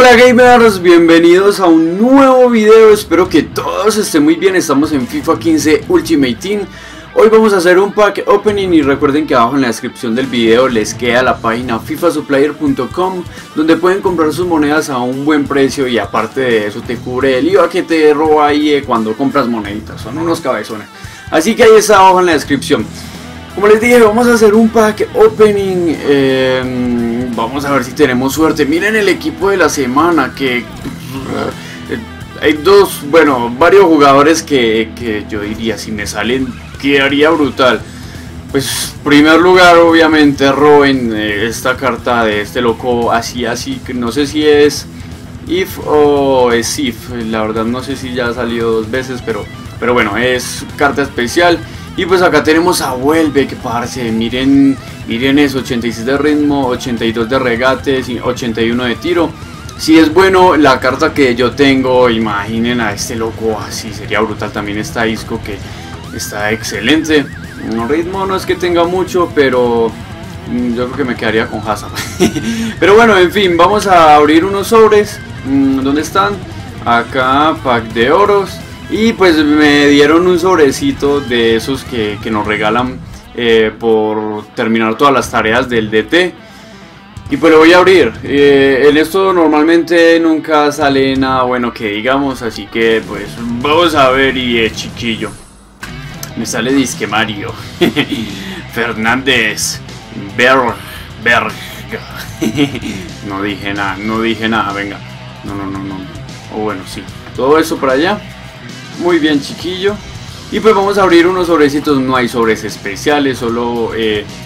Hola gamers, bienvenidos a un nuevo video, espero que todos estén muy bien. Estamos en FIFA 15 Ultimate Team. Hoy vamos a hacer un pack opening y recuerden que abajo en la descripción del video les queda la página fifasupplier.com, donde pueden comprar sus monedas a un buen precio y aparte de eso te cubre el IVA que te roba IE cuando compras moneditas, son unos cabezones. Así que ahí está abajo en la descripción. Como les dije, vamos a hacer un pack opening, vamos a ver si tenemos suerte. Miren el equipo de la semana, que hay varios jugadores que yo diría, si me salen, quedaría brutal. Pues, primer lugar, obviamente, roben esta carta de este loco, así, no sé si es If o es If, la verdad no sé si ya ha salido dos veces, pero bueno, es carta especial. Y pues acá tenemos a Welbeck, parce, miren eso, 86 de ritmo, 82 de regate, 81 de tiro. Si es bueno la carta que yo tengo, imaginen a este loco así, sería brutal. También está Isco, que está excelente. Un ritmo no es que tenga mucho, pero yo creo que me quedaría con Hazard. Pero bueno, en fin, vamos a abrir unos sobres. ¿Dónde están? Acá, pack de oros. Y pues me dieron un sobrecito de esos que nos regalan por terminar todas las tareas del DT. Y pues lo voy a abrir. En esto normalmente nunca sale nada bueno que digamos, así que pues vamos a ver. Y chiquillo, me sale disque Mario Fernández Berg. No dije nada, venga. No. O bueno, sí. Todo eso para allá. Muy bien, chiquillo. Y pues vamos a abrir unos sobrecitos. No hay sobres especiales, solo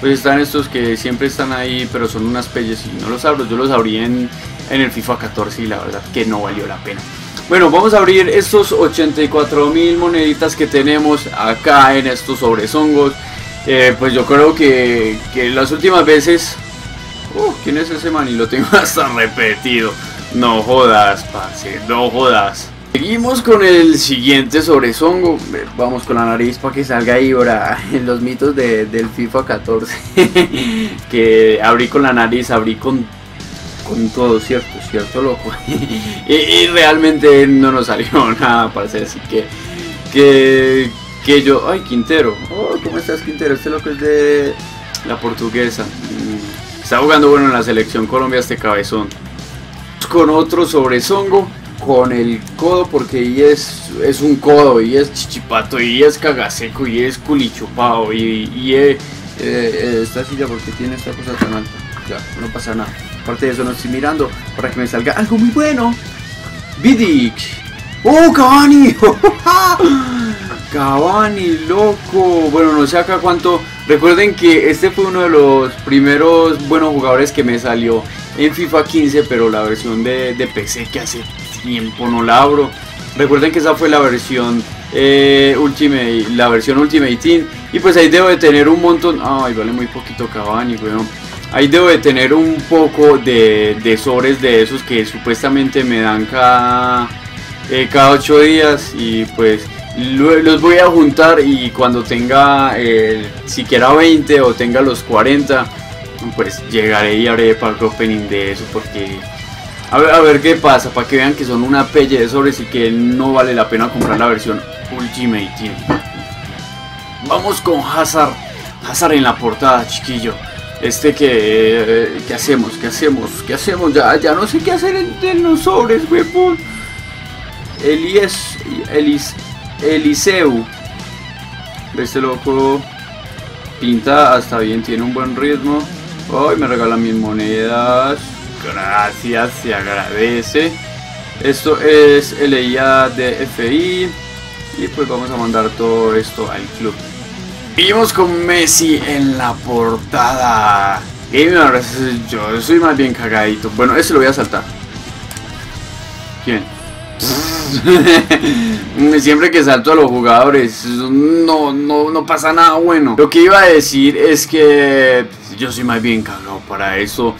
pues están estos que siempre están ahí, pero son unas pelles y no los abro. Yo los abrí en el FIFA 14 y la verdad que no valió la pena. Bueno, vamos a abrir estos 84.000 moneditas que tenemos acá en estos sobreshongos. Pues yo creo que las últimas veces... ¿quién es ese man? Y lo tengo hasta repetido. No jodas, parce, no jodas. Seguimos con el siguiente sobresongo. Vamos con la nariz para que salga ahí ahora en los mitos del FIFA 14. Que abrí con la nariz, abrí con todo, cierto loco. Y realmente no nos salió nada, parece. Así que yo... ¡Ay, Quintero! Oh, ¿cómo estás, Quintero? Este loco es de la portuguesa. Está jugando bueno en la selección Colombia este cabezón. Con otro sobresongo, con el codo, porque y es un codo, y es chichipato, y es cagaseco, y es culichupao, y esta silla porque tiene esta cosa tan alta, ya, no pasa nada. Aparte de eso no estoy mirando para que me salga algo muy bueno. Vidic, Cavani, Cavani, loco. Bueno, no sé acá cuánto. Recuerden que este fue uno de los primeros buenos jugadores que me salió en FIFA 15, pero la versión de PC que hace tiempo no la abro. Recuerden que esa fue la versión Ultimate Team. Y pues ahí debo de tener un montón. Ay, vale muy poquito Cavani, weón. Ahí debo de tener un poco de sobres de esos que supuestamente me dan cada 8 días. Y pues los voy a juntar, y cuando tenga siquiera 20 o tenga los 40, pues llegaré y haré pack opening de eso, porque a ver qué pasa, para que vean que son una pelle de sobres y que no vale la pena comprar la versión Ultimate Team. Vamos con Hazard en la portada, chiquillo. Este ¿qué hacemos? Ya no sé qué hacer en los sobres, weón. Eliseu, este loco pinta hasta bien, tiene un buen ritmo. Hoy me regalan mis monedas, gracias, se agradece. Esto es LIA de FI y pues vamos a mandar todo esto al club. Vimos con Messi en la portada. Gamers, yo soy más bien cagadito. Bueno, ese lo voy a saltar. ¿Quién? Siempre que salto a los jugadores no pasa nada bueno. Lo que iba a decir es que yo soy más bien cagado para eso.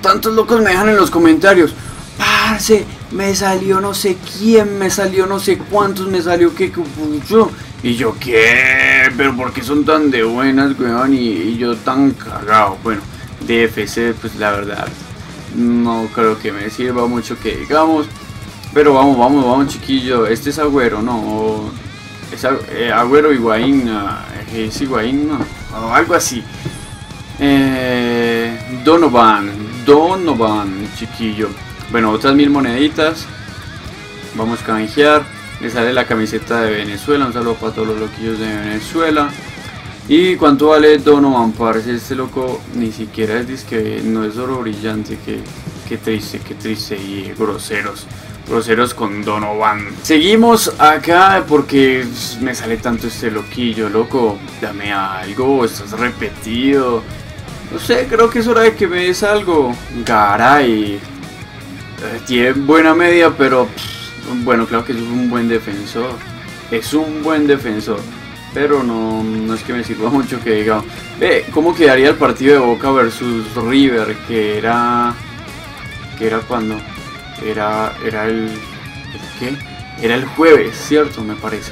Tantos locos me dejan en los comentarios: parce, me salió no sé quién, me salió no sé cuántos, me salió que yo. Y yo, ¿qué? Pero ¿por qué son tan de buenas, weón? Y yo tan cagado. Bueno, DFC, pues la verdad no creo que me sirva mucho que digamos. Pero vamos, vamos, vamos, chiquillo. Este es Agüero, ¿no? Es Agüero, Higuaín, es Higuaín, ¿no? O algo así. Donovan, chiquillo. Bueno, otras 1000 moneditas. Vamos a canjear. Le sale la camiseta de Venezuela. Un saludo para todos los loquillos de Venezuela. ¿Y cuánto vale Donovan? Parece este loco ni siquiera es disque, no es oro brillante. Qué triste y groseros con Donovan. Seguimos acá porque me sale tanto este loquillo, loco. Dame algo, estás repetido. No sé, creo que es hora de que me des algo. Garay. Tiene buena media, pero bueno, claro que es un buen defensor. Es un buen defensor. Pero no es que me sirva mucho que digamos. Ve, ¿cómo quedaría el partido de Boca versus River? Que era cuando... Era ¿el qué? Era el jueves, ¿cierto? Me parece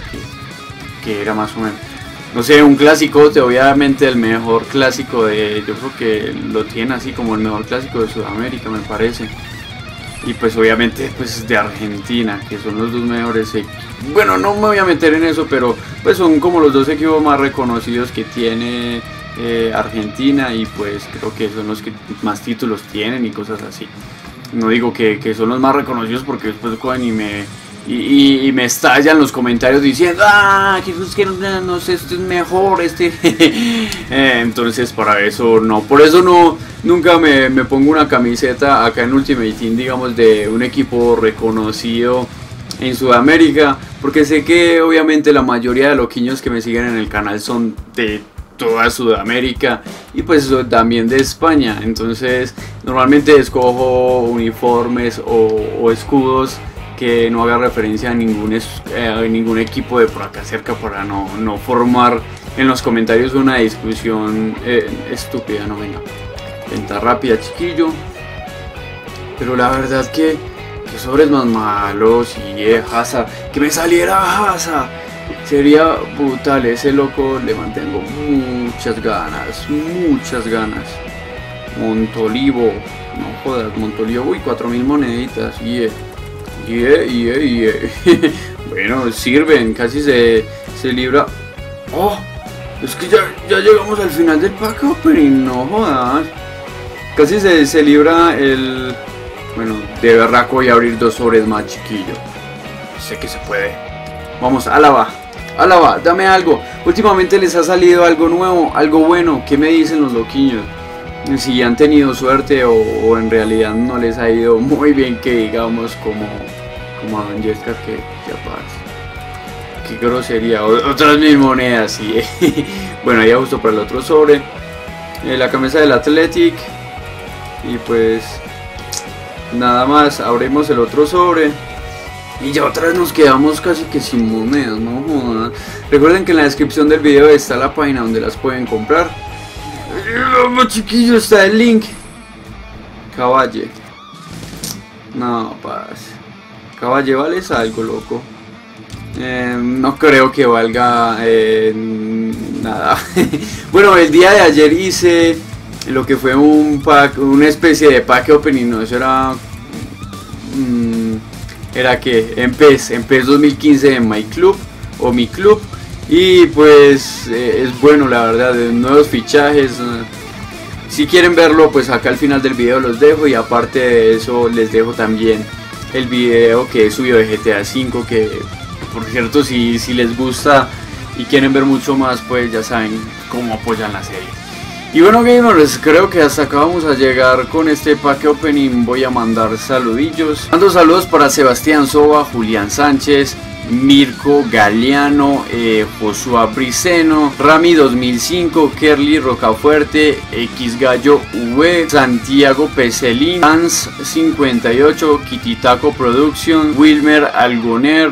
que era más o menos. No sé, un clásico, obviamente el mejor clásico de... Yo creo que lo tienen así como el mejor clásico de Sudamérica, me parece. Y pues obviamente pues de Argentina, que son los dos mejores equipos. Bueno, no me voy a meter en eso, pero pues son como los dos equipos más reconocidos que tiene Argentina. Y pues creo que son los que más títulos tienen y cosas así. No digo que son los más reconocidos porque después cogen y me estallan los comentarios diciendo ¡ah! Que no sé, este es mejor, este... Entonces para eso no, por eso no, nunca me pongo una camiseta acá en Ultimate Team, digamos, de un equipo reconocido en Sudamérica, porque sé que obviamente la mayoría de loquiños que me siguen en el canal son de toda Sudamérica y pues también de España. Entonces normalmente escojo uniformes o escudos que no haga referencia a ningún equipo de por acá cerca para no formar en los comentarios una discusión estúpida. No, venga, venta rápida, chiquillo, pero la verdad que sobres más malos. Y Hazard, que me saliera Hazard, sería brutal. Ese loco le mantengo muchas ganas. Montolivo, no jodas, Montolivo. Uy, 4000 moneditas, yeah. Bueno, sirven, casi se libra. Oh, es que ya llegamos al final del pack opening, no jodas. Casi se libra el... Bueno, de berraco voy a abrir 2 sobres más, chiquillo. Sé que se puede. Vamos, Álava, dame algo. Últimamente les ha salido algo nuevo, algo bueno. ¿Qué me dicen los loquiños? Si han tenido suerte o en realidad no les ha ido muy bien, que digamos, como a Don Jessica, que ya pasa. Qué grosería, otras 1000 monedas, sí. Bueno, ya justo para el otro sobre. La camisa del Athletic. Y pues nada más, abrimos el otro sobre. Y ya otra vez nos quedamos casi que sin monedas, no jodas. Recuerden que en la descripción del video está la página donde las pueden comprar. Chiquillo, está el link. Caballe. No, paz. Caballe, vales algo, loco. No creo que valga nada. Bueno, el día de ayer hice lo que fue un pack, una especie de pack opening. No, eso era... era que en PES 2015 en My Club o Mi Club. Y pues es bueno, la verdad, nuevos fichajes. Si quieren verlo, pues acá al final del video los dejo. Y aparte de eso les dejo también el video que he subido de GTA V, que por cierto, si les gusta y quieren ver mucho más, pues ya saben cómo apoyan la serie. Y bueno, gamers, creo que hasta acá vamos a llegar con este pack opening. Voy a mandar saludillos. Mando saludos para Sebastián Soba, Julián Sánchez, Mirko Galeano, Josua Briseno, Rami 2005, Kerli Rocafuerte, X Gallo V, Santiago Peselín, Hans 58, Kititaco Productions, Wilmer Algoner,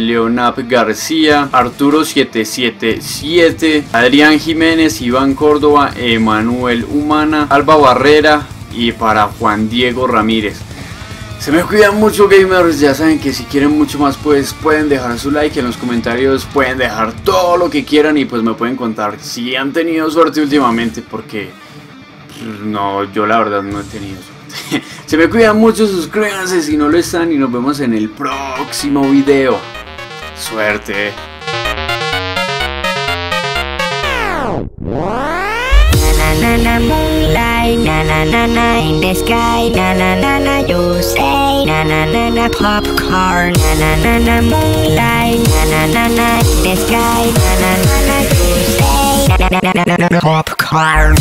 Leonard García, Arturo 777, Adrián Jiménez, Iván Córdoba, Emanuel Humana, Alba Barrera y para Juan Diego Ramírez. Se me cuidan mucho, gamers. Ya saben que si quieren mucho más, pues pueden dejar su like. En los comentarios pueden dejar todo lo que quieran. Y pues me pueden contar si han tenido suerte últimamente, porque no, yo la verdad no he tenido suerte. Se me cuidan mucho, suscríbanse si no lo están y nos vemos en el próximo video. Suerte. Na na moonlight, na na na na in the sky, na na na na you say, na na na na popcorn, na na na na moonlight, na na na na in the sky, na na na na you say, na na na na popcorn.